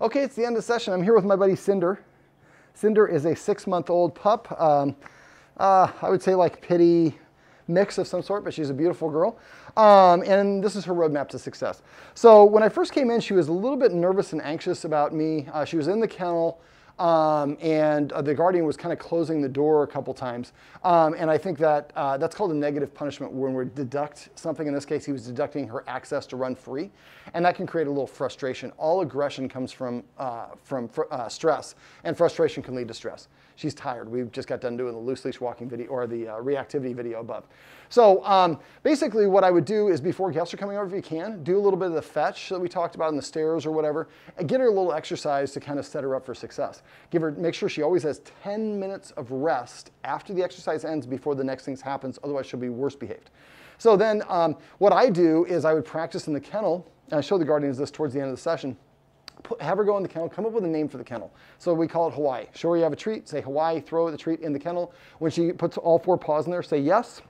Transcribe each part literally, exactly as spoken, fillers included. Okay, it's the end of the session. I'm here with my buddy Cinder. Cinder is a six-month-old pup. Um, uh, I would say like pitty mix of some sort, but she's a beautiful girl. Um, and this is her roadmap to success. So when I first came in, she was a little bit nervous and anxious about me. Uh, she was in the kennel. Um, and uh, the guardian was kind of closing the door a couple times. Um, and I think that uh, that's called a negative punishment when we deduct something. In this case, he was deducting her access to run free. And that can create a little frustration. All aggression comes from, uh, from fr uh, stress, and frustration can lead to stress. She's tired. We just got done doing the loose leash walking video, or the uh, reactivity video above. So um, basically what I would do is, before guests are coming over, if you can, do a little bit of the fetch that we talked about on the stairs or whatever, and get her a little exercise to kind of set her up for success. Give her, make sure she always has ten minutes of rest after the exercise ends before the next thing happens, otherwise she'll be worse behaved. So then um, what I do is I would practice in the kennel, and I show the guardians this towards the end of the session. Put, have her go in the kennel, come up with a name for the kennel. So we call it Hawaii. Show her you have a treat, say Hawaii, throw the treat in the kennel. When she puts all four paws in there, say yes.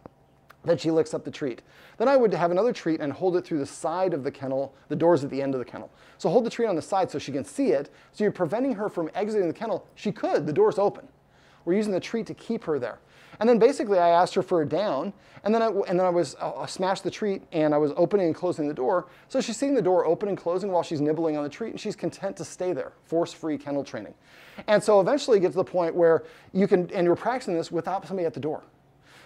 Then she licks up the treat. Then I would have another treat and hold it through the side of the kennel, the doors at the end of the kennel. So hold the treat on the side so she can see it. So you're preventing her from exiting the kennel. She could, the door's open. We're using the treat to keep her there. And then basically I asked her for a down, and then I, and then I was uh, smashed the treat, and I was opening and closing the door. So she's seeing the door open and closing while she's nibbling on the treat, and she's content to stay there. Force-free kennel training. And so eventually you get to the point where you can, and you're practicing this without somebody at the door.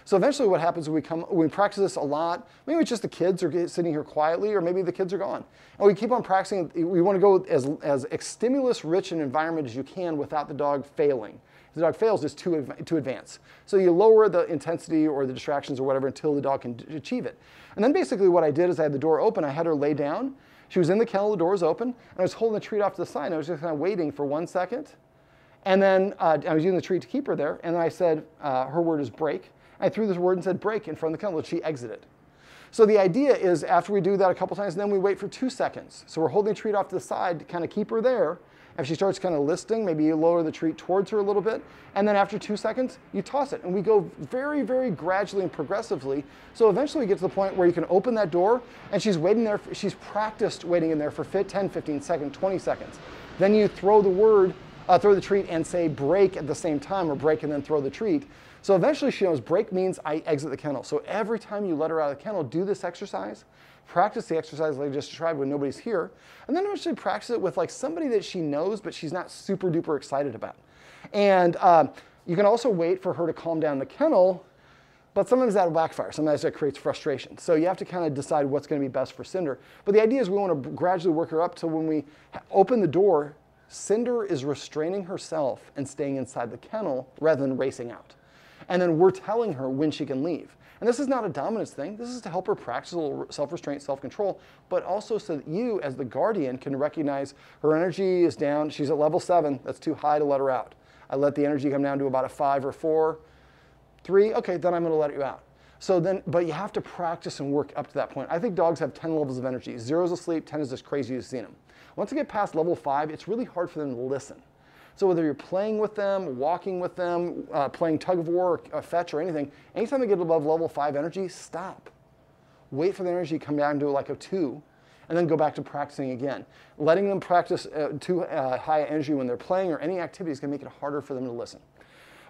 So eventually what happens when we come, we practice this a lot, maybe it's just the kids are sitting here quietly, or maybe the kids are gone. And we keep on practicing. We want to go as, as stimulus-rich an environment as you can without the dog failing. If the dog fails, it's too, too advanced. So you lower the intensity or the distractions or whatever until the dog can achieve it. And then basically what I did is I had the door open, I had her lay down. She was in the kennel, the door was open, and I was holding the treat off to the side, and I was just kind of waiting for one second. And then uh, I was using the treat to keep her there, and then I said, uh, her word is break. I threw this word and said break in front of the kennel. She exited. So the idea is, after we do that a couple times, then we wait for two seconds. So we're holding the treat off to the side to kind of keep her there. If she starts kind of listing, maybe you lower the treat towards her a little bit. And then after two seconds, you toss it. And we go very, very gradually and progressively. So eventually we get to the point where you can open that door, and she's waiting there. For, she's practiced waiting in there for ten, fifteen seconds, twenty seconds. Then you throw the word, uh, throw the treat and say break at the same time, or break and then throw the treat. So eventually she knows break means I exit the kennel. So every time you let her out of the kennel, do this exercise, practice the exercise like I just described when nobody's here, and then eventually practice it with like somebody that she knows but she's not super duper excited about. And um, you can also wait for her to calm down the kennel, but sometimes that'll backfire. Sometimes that creates frustration. So you have to kind of decide what's gonna be best for Cinder. But the idea is we wanna gradually work her up to when we open the door, Cinder is restraining herself and staying inside the kennel rather than racing out. And then we're telling her when she can leave. And this is not a dominance thing. This is to help her practice a little self-restraint, self-control, but also so that you, as the guardian, can recognize her energy is down. She's at level seven. That's too high to let her out. I let the energy come down to about a five or four, three. Okay, then I'm going to let you out. So then, but you have to practice and work up to that point. I think dogs have ten levels of energy. Zero is asleep. Ten is as crazy as you've seen them. Once you get past level five, it's really hard for them to listen. So whether you're playing with them, walking with them, uh, playing tug of war, or, or fetch, or anything, anytime they get above level five energy, stop. Wait for the energy to come down to like a two, and then go back to practicing again. Letting them practice uh, too uh, high energy when they're playing or any activity is going to make it harder for them to listen.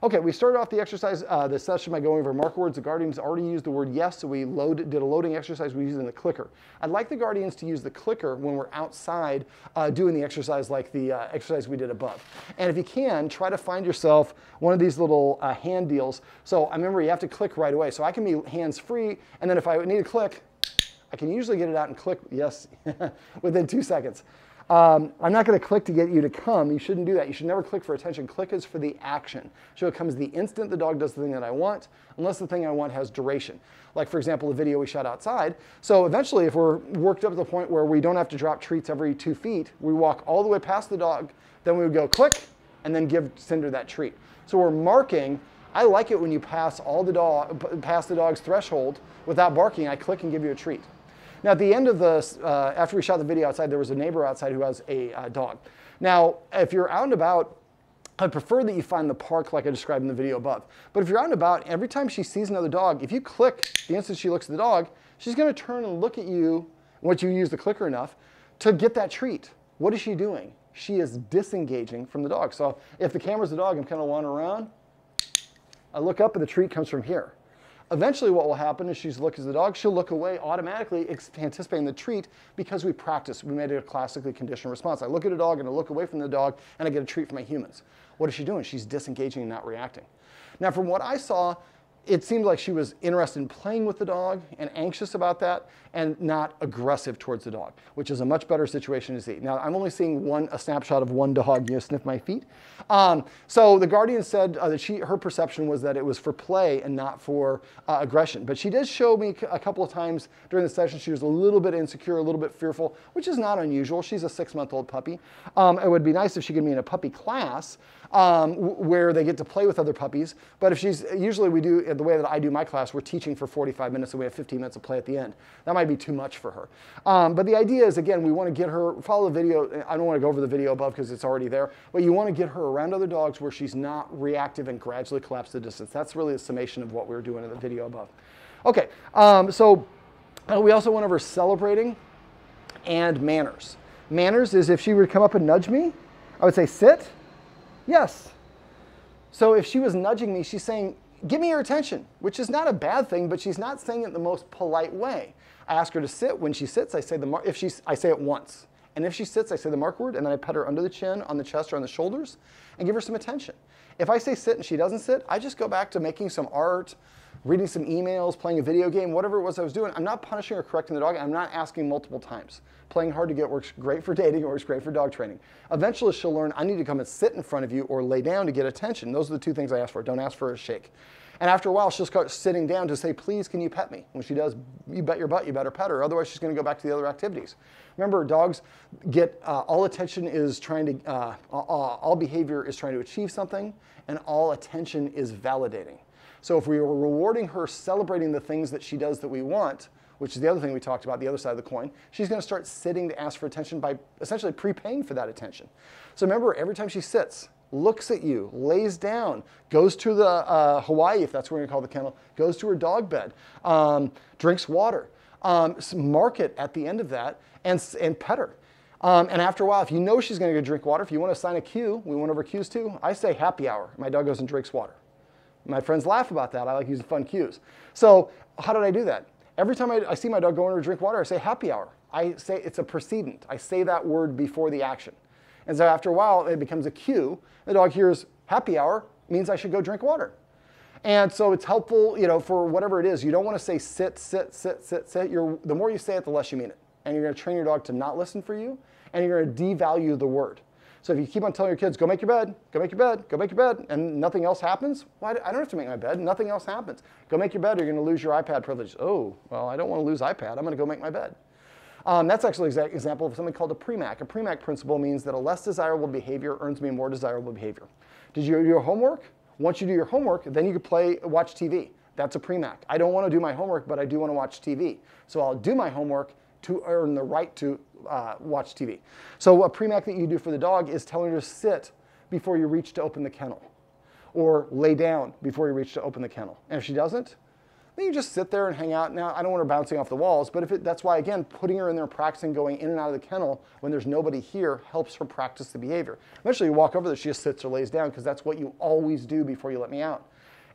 Okay, we started off the exercise, uh, the session by going over marker words. The guardians already used the word yes, so we load, did a loading exercise. We used in the clicker. I'd like the guardians to use the clicker when we're outside uh, doing the exercise, like the uh, exercise we did above. And if you can, try to find yourself one of these little uh, hand deals. So I remember you have to click right away. So I can be hands free, and then if I need to click, I can usually get it out and click yes within two seconds. Um, I'm not going to click to get you to come. You shouldn't do that. You should never click for attention. Click is for the action. So it comes the instant the dog does the thing that I want, unless the thing I want has duration. Like, for example, the video we shot outside. So eventually, if we're worked up to the point where we don't have to drop treats every two feet, we walk all the way past the dog, then we would go click, and then give Cinder that treat. So we're marking. I like it when you pass, all the dog, pass the dog's threshold without barking. I click and give you a treat. Now, at the end of the, uh, after we shot the video outside, there was a neighbor outside who has a uh, dog. Now, if you're out and about, I prefer that you find the park like I described in the video above. But if you're out and about, every time she sees another dog, if you click, the instant she looks at the dog, she's going to turn and look at you, once you use the clicker enough, to get that treat. What is she doing? she is disengaging from the dog. So if the camera's the dog, I'm kind of wandering around. I look up and the treat comes from here. Eventually what will happen is she's looking at the dog, she'll look away automatically anticipating the treat because we practice. We made it a classically conditioned response. I look at a dog and I look away from the dog and I get a treat from my humans. What is she doing? She's disengaging and not reacting. Now from what I saw, it seemed like she was interested in playing with the dog and anxious about that and not aggressive towards the dog, which is a much better situation to see. Now, I'm only seeing one, a snapshot of one dog, you know, sniff my feet. Um, so the guardian said uh, that she, her perception was that it was for play and not for uh, aggression. But she did show me a couple of times during the session she was a little bit insecure, a little bit fearful, which is not unusual. She's a six-month-old puppy. Um, it would be nice if she could be in a puppy class um, where they get to play with other puppies. But if she's, usually we do, the way that I do my class, we're teaching for forty-five minutes and we have fifteen minutes of play at the end. That might be too much for her. Um, but the idea is, again, we want to get her, follow the video. I don't want to go over the video above because it's already there, but you want to get her around other dogs where she's not reactive and gradually collapse the distance. That's really a summation of what we were doing in the video above. Okay, um, so uh, we also went over celebrating and manners. Manners is if she would come up and nudge me, I would say, sit. Yes. So if she was nudging me, she's saying, give me your attention, which is not a bad thing, but she's not saying it in the most polite way. I ask her to sit. When she sits, I say the mar- if she, I say it once. And if she sits, I say the mark word, and then I pet her under the chin, on the chest, or on the shoulders, and give her some attention. If I say sit and she doesn't sit, I just go back to making some art, reading some emails, playing a video game, whatever it was I was doing. I'm not punishing or correcting the dog. I'm not asking multiple times. Playing hard to get works great for dating, works great for dog training. Eventually she'll learn, I need to come and sit in front of you or lay down to get attention. Those are the two things I ask for. Don't ask for a shake. And after a while, she'll start sitting down to say, please, can you pet me? When she does, you bet your butt, you better pet her. Otherwise, she's going to go back to the other activities. Remember, dogs get, uh, all attention is trying to, uh, all, all behavior is trying to achieve something, and all attention is validating. So if we were rewarding her, celebrating the things that she does that we want, which is the other thing we talked about, the other side of the coin, she's going to start sitting to ask for attention by essentially prepaying for that attention. So remember, every time she sits, looks at you, lays down, goes to the uh, Hawaii, if that's what we're going to call the kennel, goes to her dog bed, um, drinks water, um, mark it at the end of that, and, and pet her. Um, and after a while, if you know she's going to go drink water, if you want to assign a cue, we went over cues too, I say happy hour. My dog goes and drinks water. My friends laugh about that. I like using fun cues. So how did I do that? Every time I, I see my dog go in to drink water, I say happy hour. I say it's a precedent. I say that word before the action. And so after a while, it becomes a cue. The dog hears happy hour, means I should go drink water. And so it's helpful, you know, for whatever it is. You don't want to say sit, sit, sit, sit, sit. You're, the more you say it, the less you mean it. And you're going to train your dog to not listen for you, and you're going to devalue the word. So if you keep on telling your kids, go make your bed, go make your bed, go make your bed, and nothing else happens, well, I don't have to make my bed, nothing else happens. Go make your bed or you're going to lose your iPad privilege. Oh, well, I don't want to lose iPad, I'm going to go make my bed. Um, that's actually an example of something called a P R E M A C. A P R E M A C principle means that a less desirable behavior earns me more desirable behavior. Did you do your homework? Once you do your homework, then you can play, watch T V. That's a P R E M A C. I don't want to do my homework, but I do want to watch T V. So I'll do my homework to earn the right to uh, watch T V. So a P R E M A C that you do for the dog is telling her to sit before you reach to open the kennel, or lay down before you reach to open the kennel. And if she doesn't, then you just sit there and hang out. Now, I don't want her bouncing off the walls, but if it, that's why, again, putting her in there, practicing going in and out of the kennel when there's nobody here helps her practice the behavior. Eventually you walk over there, she just sits or lays down because that's what you always do before you let me out.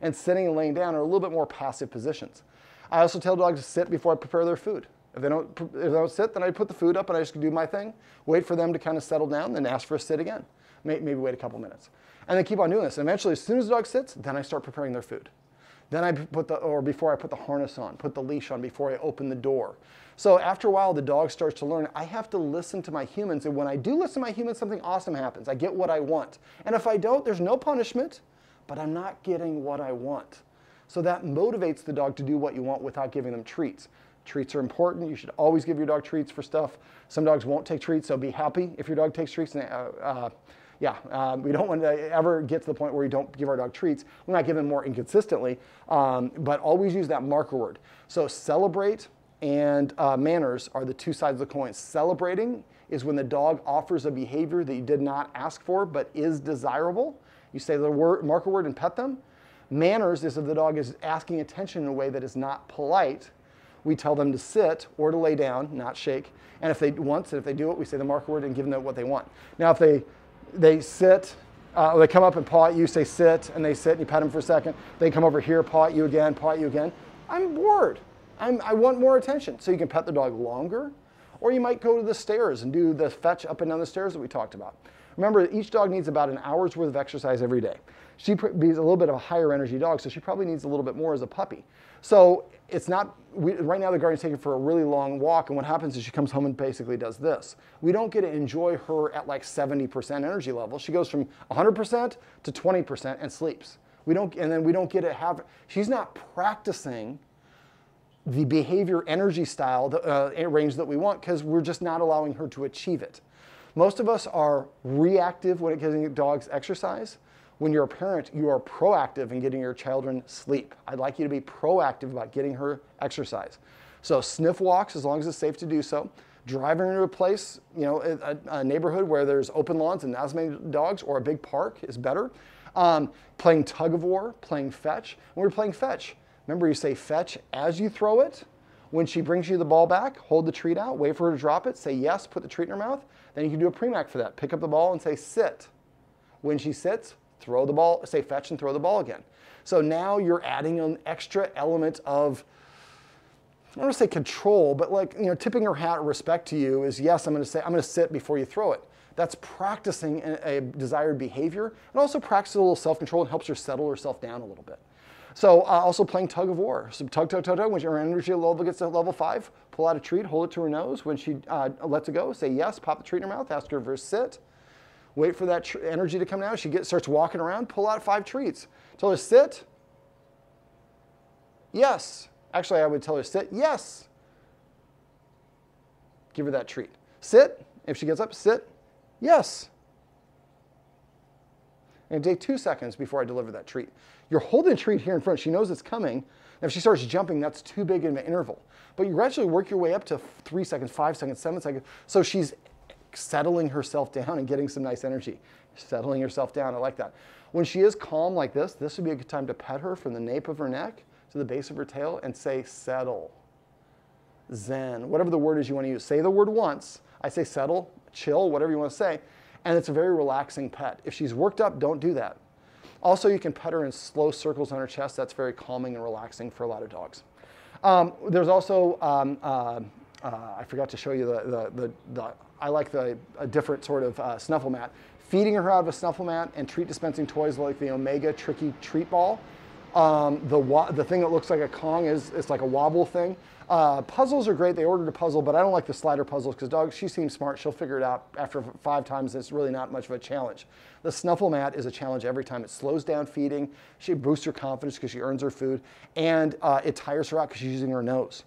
And sitting and laying down are a little bit more passive positions. I also tell dogs to sit before I prepare their food. If they, don't, if they don't sit, then I put the food up and I just do my thing, wait for them to kind of settle down, then ask for a sit again. Maybe wait a couple minutes. And then keep on doing this. And eventually, as soon as the dog sits, then I start preparing their food. Then I put the, or before I put the harness on, put the leash on before I open the door. So after a while, the dog starts to learn, I have to listen to my humans. And when I do listen to my humans, something awesome happens. I get what I want. And if I don't, there's no punishment, but I'm not getting what I want. So that motivates the dog to do what you want without giving them treats. Treats are important. You should always give your dog treats for stuff. Some dogs won't take treats, so be happy if your dog takes treats. And, uh, uh, yeah, uh, we don't want to ever get to the point where we don't give our dog treats. We might give them more inconsistently, um, but always use that marker word. So celebrate and uh, manners are the two sides of the coin. Celebrating is when the dog offers a behavior that you did not ask for but is desirable. You say the word, marker word and pet them. Manners is if the dog is asking attention in a way that is not polite, we tell them to sit or to lay down, not shake. And if they once, and if they do it, we say the marker word and give them what they want. Now, if they they sit, uh, they come up and paw at you, say sit, and they sit, and you pat them for a second. They come over here, paw at you again, paw at you again. I'm bored. I'm, I want more attention. So you can pet the dog longer, or you might go to the stairs and do the fetch up and down the stairs that we talked about. Remember, each dog needs about an hour's worth of exercise every day. She is a little bit of a higher energy dog, so she probably needs a little bit more as a puppy. So it's not, we, right now the guardian's taking for a really long walk, and what happens is she comes home and basically does this. We don't get to enjoy her at like seventy percent energy level. She goes from one hundred percent to twenty percent and sleeps. We don't, and then we don't get to have, she's not practicing the behavior energy style uh, range that we want because we're just not allowing her to achieve it. Most of us are reactive when it comes to dogs exercise. When you're a parent, you are proactive in getting your children sleep. I'd like you to be proactive about getting her exercise. So sniff walks, as long as it's safe to do so. Driving her to a place, you know, a, a neighborhood where there's open lawns and not as many dogs, or a big park is better. Um, playing tug of war, playing fetch. When we're playing fetch, remember you say fetch as you throw it. When she brings you the ball back, hold the treat out, wait for her to drop it, say yes, put the treat in her mouth. Then you can do a premack for that. Pick up the ball and say sit. When she sits, throw the ball, say fetch and throw the ball again. So now you're adding an extra element of, I don't want to say control, but like, you know, tipping her hat or respect to you is yes, I'm going to say, I'm going to sit before you throw it. That's practicing a desired behavior, and also practices a little self-control and helps her settle herself down a little bit. So uh, also playing tug of war. So tug, tug, tug, tug. When her energy level gets to level five, pull out a treat, hold it to her nose. When she uh, lets it go, say yes, pop the treat in her mouth, ask her to sit. Wait for that tr energy to come down. She gets, starts walking around, pull out five treats. Tell her sit. Yes. Actually, I would tell her sit. Yes. Give her that treat. Sit. If she gets up, sit. Yes. And it'd take two seconds before I deliver that treat. You're holding a treat here in front. She knows it's coming. And if she starts jumping, that's too big of an interval. But you gradually work your way up to three seconds, five seconds, seven seconds. So she's settling herself down and getting some nice energy. Settling herself down. I like that. When she is calm like this, this would be a good time to pet her from the nape of her neck to the base of her tail and say settle. Zen. Whatever the word is you want to use. Say the word once. I say settle, chill, whatever you want to say. And it's a very relaxing pet. If she's worked up, don't do that. Also, you can pet her in slow circles on her chest. That's very calming and relaxing for a lot of dogs. Um, there's also, um, uh, uh, I forgot to show you the, the, the, the I like the a different sort of uh, snuffle mat. Feeding her out of a snuffle mat and treat dispensing toys like the Omega Tricky Treat Ball. Um, the, the thing that looks like a Kong is it's like a wobble thing. Uh, puzzles are great. They ordered a puzzle, but I don't like the slider puzzles because dogs, she seems smart. She'll figure it out after five times. It's really not much of a challenge. The snuffle mat is a challenge every time. It slows down feeding. She boosts her confidence because she earns her food, and uh, it tires her out because she's using her nose.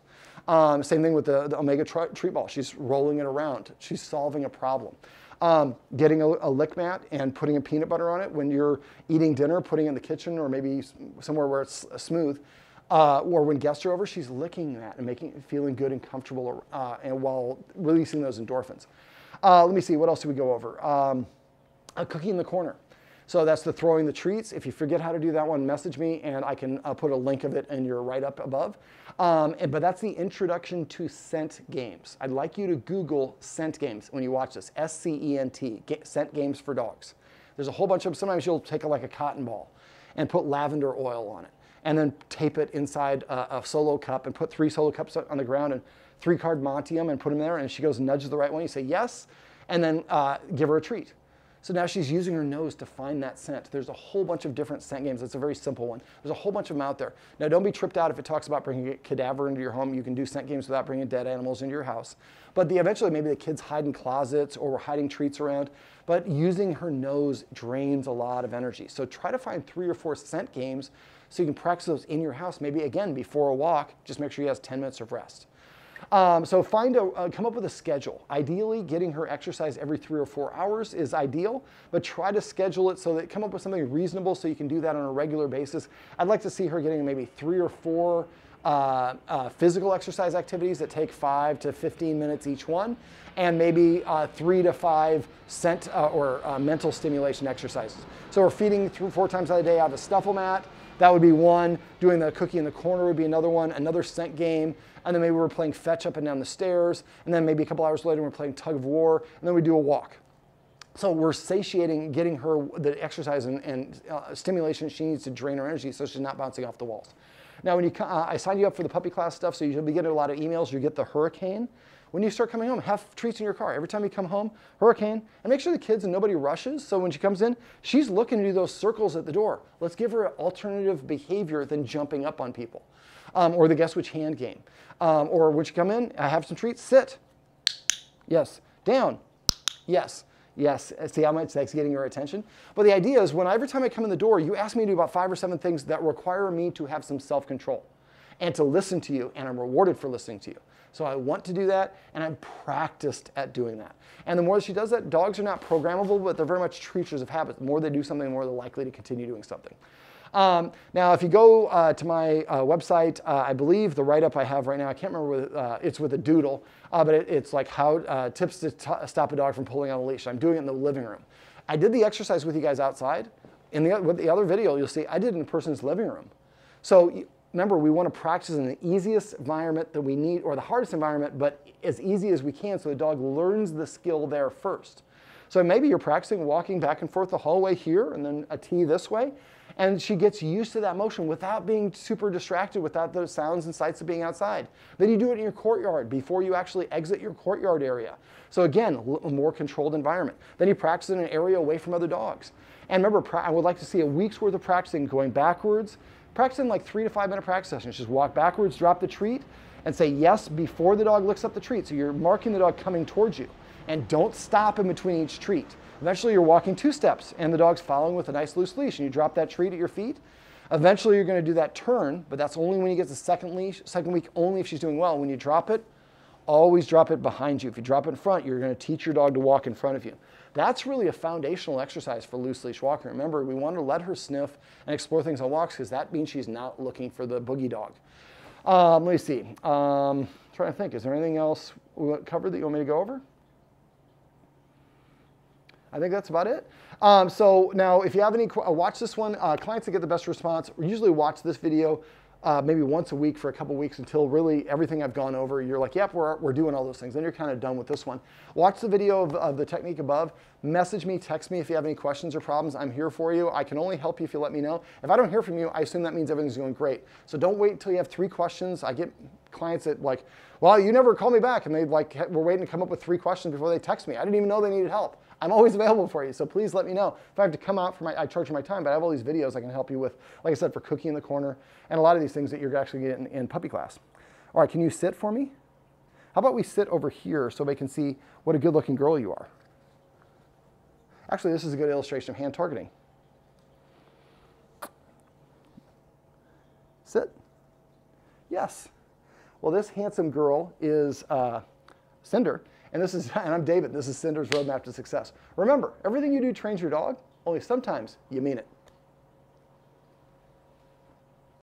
Um, same thing with the, the Omega Treat Ball. She's rolling it around. She's solving a problem. Um, getting a, a lick mat and putting a peanut butter on it when you're eating dinner, putting it in the kitchen or maybe somewhere where it's smooth, uh, or when guests are over, she's licking that and making it feeling good and comfortable uh, and while releasing those endorphins. Uh, let me see, what else did we go over? Um, a cookie in the corner. So that's the throwing the treats. If you forget how to do that one, message me and I can uh, put a link of it in your write-up above. Um, and, but that's the introduction to scent games. I'd like you to Google scent games when you watch this. S C E N T, scent games for dogs. There's a whole bunch of them. Sometimes you'll take a, like a cotton ball and put lavender oil on it and then tape it inside a, a solo cup and put three solo cups on the ground and three card Montium and put them there, and she goes and nudges the right one. You say yes and then uh, give her a treat. So now she's using her nose to find that scent. There's a whole bunch of different scent games. It's a very simple one. There's a whole bunch of them out there. Now, don't be tripped out if it talks about bringing a cadaver into your home. You can do scent games without bringing dead animals into your house. But the, eventually, maybe the kids hide in closets or we're hiding treats around. But using her nose drains a lot of energy. So try to find three or four scent games so you can practice those in your house. Maybe, again, before a walk, just make sure you have ten minutes of rest. Um, so find a, uh, come up with a schedule. Ideally, getting her exercise every three or four hours is ideal, but try to schedule it so that come up with something reasonable so you can do that on a regular basis. I'd like to see her getting maybe three or four uh, uh, physical exercise activities that take five to fifteen minutes each one, and maybe uh, three to five scent uh, or uh, mental stimulation exercises. So we're feeding through four times a day out of Stuffle Mat. That would be one. Doing the cookie in the corner would be another one, another scent game. And then maybe we're playing fetch up and down the stairs. And then maybe a couple hours later, we're playing tug of war. And then we do a walk. So we're satiating, getting her the exercise and, and uh, stimulation she needs to drain her energy so she's not bouncing off the walls. Now, when you, uh, I signed you up for the puppy class stuff, so you'll be getting a lot of emails. You get the hurricane. When you start coming home, have treats in your car. Every time you come home, hurricane, and make sure the kids and nobody rushes. So when she comes in, she's looking to do those circles at the door. Let's give her an alternative behavior than jumping up on people. Um, or the guess which hand game. Um, or when you come in, I have some treats, sit. Yes, down, yes. Yes, see how much that's getting your attention? But the idea is when every time I come in the door, you ask me to do about five or seven things that require me to have some self-control and to listen to you, and I'm rewarded for listening to you. So I want to do that, and I'm practiced at doing that. And the more she does that, dogs are not programmable, but they're very much creatures of habit. The more they do something, the more they're likely to continue doing something. Um, now, if you go uh, to my uh, website, uh, I believe the write-up I have right now, I can't remember, with, uh, it's with a doodle, uh, but it, it's like how uh, tips to t stop a dog from pulling on a leash. I'm doing it in the living room. I did the exercise with you guys outside. In the, with the other video, you'll see I did it in a person's living room. So remember, we want to practice in the easiest environment that we need, or the hardest environment, but as easy as we can so the dog learns the skill there first. So maybe you're practicing walking back and forth the hallway here and then a tee this way. And she gets used to that motion without being super distracted, without those sounds and sights of being outside. Then you do it in your courtyard before you actually exit your courtyard area. So again, a more controlled environment. Then you practice in an area away from other dogs. And remember, I would like to see a week's worth of practicing going backwards, practicing like three to five minute practice sessions. Just walk backwards, drop the treat, and say yes before the dog looks up the treat. So you're marking the dog coming towards you. And don't stop in between each treat. Eventually you're walking two steps and the dog's following with a nice loose leash and you drop that treat at your feet. Eventually you're gonna do that turn, but that's only when you get the second leash, second week only if she's doing well. When you drop it, always drop it behind you. If you drop it in front, you're gonna teach your dog to walk in front of you. That's really a foundational exercise for loose leash walking. Remember, we want to let her sniff and explore things on walks because that means she's not looking for the boogie dog. Um, let me see, um, I'm trying to think, is there anything else we covered that you want me to go over? I think that's about it. Um, so now if you have any, uh, watch this one. Uh, clients that get the best response usually watch this video uh, maybe once a week for a couple weeks until really everything I've gone over, you're like, yep, we're, we're doing all those things. Then you're kind of done with this one. Watch the video of, of the technique above. Message me, text me if you have any questions or problems. I'm here for you. I can only help you if you let me know. If I don't hear from you, I assume that means everything's going great. So don't wait until you have three questions. I get clients that like, well, you never call me back. And they like, we're waiting to come up with three questions before they text me. I didn't even know they needed help. I'm always available for you, so please let me know. If I have to come out for my, I charge for my time, but I have all these videos I can help you with, like I said, for Cookie in the Corner, and a lot of these things that you're actually getting in puppy class. All right, can you sit for me? How about we sit over here so they can see what a good looking girl you are? Actually, this is a good illustration of hand targeting. Sit. Yes. Well, this handsome girl is uh, Cinder. And this is, and I'm David, this is Cinder's Roadmap to Success. Remember, everything you do trains your dog, only sometimes you mean it.